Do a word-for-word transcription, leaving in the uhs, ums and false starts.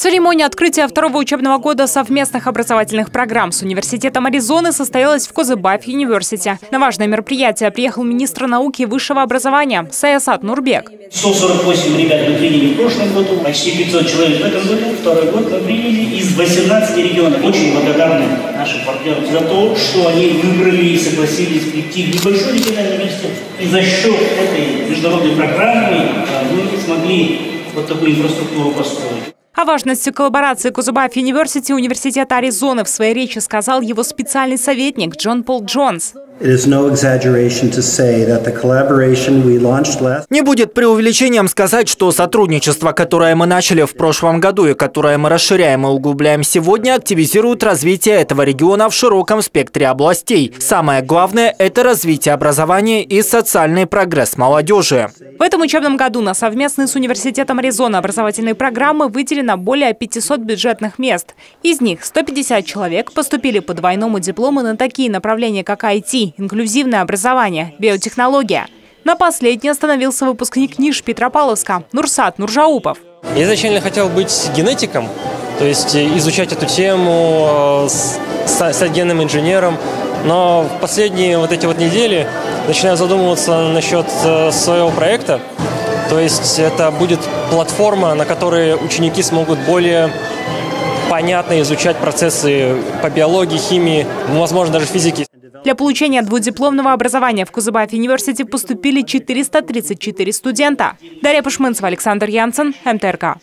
Церемония открытия второго учебного года совместных образовательных программ с Университетом Аризоны состоялась в Kozybayev University. На важное мероприятие приехал министр науки и высшего образования Саясат Нурбек. сто сорок восемь ребят мы приняли в прошлом году, почти пятьсот человек в этом году, второй год мы приняли из восемнадцати регионов. Очень благодарны нашим партнерам за то, что они выбрали и согласились прийти в небольшой региональный университет. И за счет этой международной программы мы смогли вот такую инфраструктуру построить. О важности коллаборации Kozybayev University Университета Аризоны в своей речи сказал его специальный советник Джон Пол Джонс. Не будет преувеличением сказать, что сотрудничество, которое мы начали в прошлом году и которое мы расширяем и углубляем сегодня, активизирует развитие этого региона в широком спектре областей. Самое главное – это развитие образования и социальный прогресс молодежи. В этом учебном году на совместные с Университетом Аризона образовательные программы выделено более пятисот бюджетных мест. Из них сто пятьдесят человек поступили по двойному диплому на такие направления, как ай ти, инклюзивное образование, биотехнология. На последний остановился выпускник Ниш Петропавловска Нурсат Нуржаупов. Я изначально хотел быть генетиком, то есть изучать эту тему, стать генным инженером. Но в последние вот эти вот недели начинаю задумываться насчет своего проекта. То есть это будет платформа, на которой ученики смогут более понятно изучать процессы по биологии, химии, возможно, даже физике. Для получения двудипломного образования в Kozybayev University поступили четыреста тридцать четыре студента. Дарья Пушминцева, Александр Янсен, эм тэ эр ка.